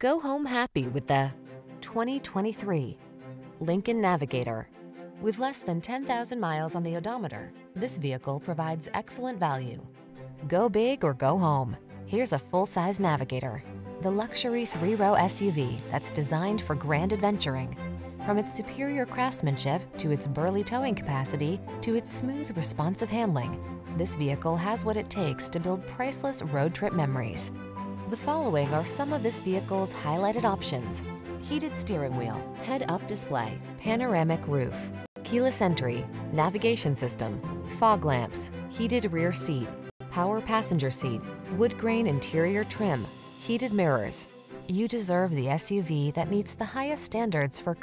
Go home happy with the 2023 Lincoln Navigator. With less than 10,000 miles on the odometer, this vehicle provides excellent value. Go big or go home. Here's a full-size Navigator, the luxury 3-row SUV that's designed for grand adventuring. From its superior craftsmanship to its burly towing capacity to its smooth, responsive handling, this vehicle has what it takes to build priceless road trip memories. The following are some of this vehicle's highlighted options: heated steering wheel, head-up display, panoramic roof, keyless entry, navigation system, fog lamps, heated rear seat, power passenger seat, wood grain interior trim, heated mirrors. You deserve the SUV that meets the highest standards for